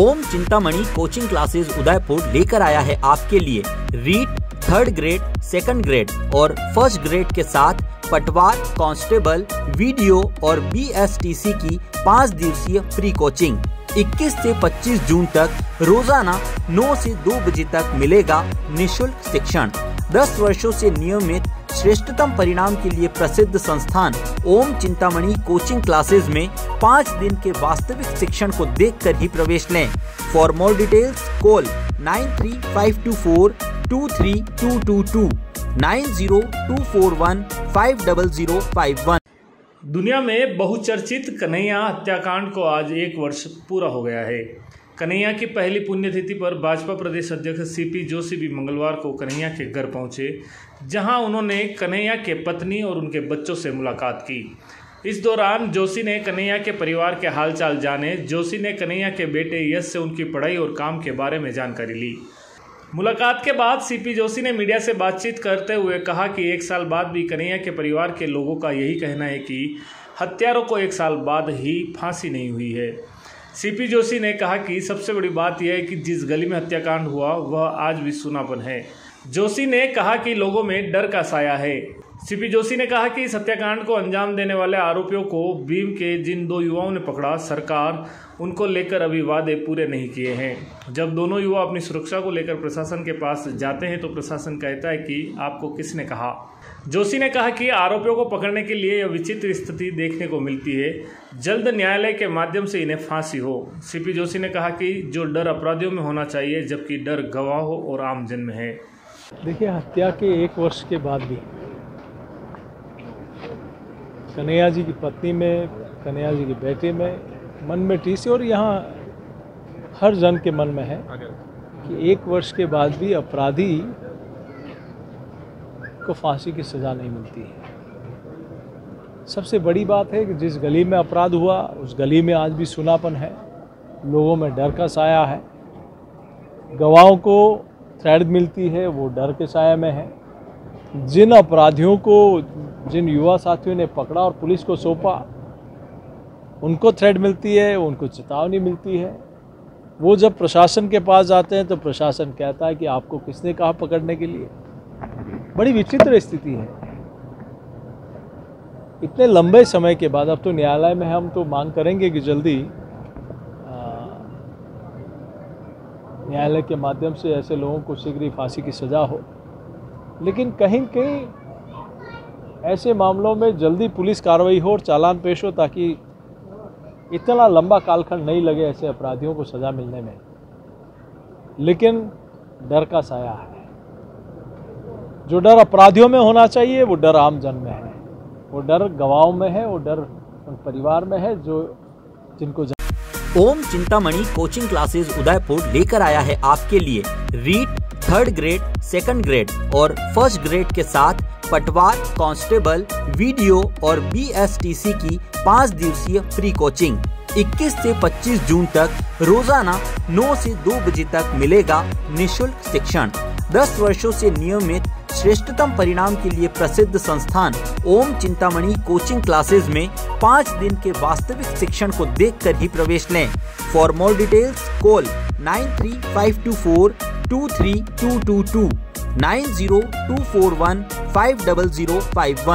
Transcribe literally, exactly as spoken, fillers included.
ओम Chintamani coaching classes Udaipur लेकर आया है आपके लिए REET, third grade, second grade और फर्स्ट ग्रेड के साथ पटवार, कांस्टेबल, वीडियो और बीएसटीसी की पाँच दिवसीय फ्री कोचिंग इक्कीस से पच्चीस जून तक रोजाना नौ से दो बजे तक मिलेगा निशुल्क शिक्षण। दस वर्षों से नियमित श्रेष्ठतम परिणाम के लिए प्रसिद्ध संस्थान ओम चिंतामणि कोचिंग क्लासेस में पाँच दिन के वास्तविक शिक्षण को देखकर ही प्रवेश लें। For more details call nine three five two four two three two two two, nine zero two four one five double zero five one. दुनिया में बहुचर्चित कन्हैया हत्याकांड को आज एक वर्ष पूरा हो गया है। कन्हैया की पहली पुण्यतिथि पर भाजपा प्रदेश अध्यक्ष सीपी जोशी भी मंगलवार को कन्हैया के घर पहुंचे, जहां उन्होंने कन्हैया के पत्नी और उनके बच्चों से मुलाकात की। इस दौरान जोशी ने कन्हैया के परिवार के हालचाल जाने। जोशी ने कन्हैया के बेटे यश से उनकी पढ़ाई और काम के बारे में जानकारी ली। मुलाकात के बाद सीपी जोशी ने मीडिया से बातचीत करते हुए कहा कि एक साल बाद भी कन्हैया के परिवार के लोगों का यही कहना है कि हत्यारों को एक साल बाद ही फांसी नहीं हुई है। सीपी जोशी ने कहा कि सबसे बड़ी बात यह है कि जिस गली में हत्याकांड हुआ वह आज भी सूनापन है। जोशी ने कहा कि लोगों में डर का साया है। सीपी जोशी ने कहा कि इस हत्याकांड को अंजाम देने वाले आरोपियों को भीम के जिन दो युवाओं ने पकड़ा, सरकार उनको लेकर अभी वादे पूरे नहीं किए हैं। जब दोनों युवा अपनी सुरक्षा को लेकर प्रशासन के पास जाते हैं तो प्रशासन कहता है कि आपको किसने कहा। जोशी ने कहा कि आरोपियों को पकड़ने के लिए यह विचित्र स्थिति देखने को मिलती है, जल्द न्यायालय के माध्यम से इन्हें फांसी हो। सीपी जोशी ने कहा कि जो डर अपराधियों में होना चाहिए, जबकि डर गवाहों और आमजन में है। देखिए, हत्या के एक वर्ष के बाद भी कन्हैया जी की पत्नी में, कन्हैया जी के बेटे में मन में टीसी और यहाँ हर जन के मन में है कि एक वर्ष के बाद भी अपराधी को फांसी की सज़ा नहीं मिलती है। सबसे बड़ी बात है कि जिस गली में अपराध हुआ उस गली में आज भी सूनापन है, लोगों में डर का साया है। गवाहों को थ्रेड मिलती है, वो डर के साया में है। जिन अपराधियों को जिन युवा साथियों ने पकड़ा और पुलिस को सौंपा, उनको थ्रेड मिलती है, उनको चेतावनी मिलती है। वो जब प्रशासन के पास जाते हैं तो प्रशासन कहता है कि आपको किसने कहा पकड़ने के लिए। बड़ी विचित्र स्थिति है। इतने लंबे समय के बाद अब तो न्यायालय में हम तो मांग करेंगे कि जल्दी न्यायालय के माध्यम से ऐसे लोगों को शीघ्र ही फांसी की सज़ा हो, लेकिन कहीं कहीं ऐसे मामलों में जल्दी पुलिस कार्रवाई हो और चालान पेश हो, ताकि इतना लंबा कालखंड नहीं लगे ऐसे अपराधियों को सज़ा मिलने में। लेकिन डर का साया है। जो डर अपराधियों में होना चाहिए वो डर आमजन में है, वो डर गवाहों में है, वो डर उन परिवार में है जो जिनको। ओम चिंतामणि कोचिंग क्लासेस उदयपुर लेकर आया है आपके लिए REET, third grade, second grade और फर्स्ट ग्रेड के साथ पटवार, कांस्टेबल, वीडियो और बीएसटीसी की पाँच दिवसीय फ्री कोचिंग इक्कीस से पच्चीस जून तक रोजाना नौ से दो बजे तक मिलेगा निशुल्क शिक्षण। दस वर्षों से नियमित श्रेष्ठतम परिणाम के लिए प्रसिद्ध संस्थान ओम चिंतामणि कोचिंग क्लासेस में पाँच दिन के वास्तविक शिक्षण को देखकर ही प्रवेश लें। For more details call nine three five two four two three two two two, nine zero two four one five double zero five one.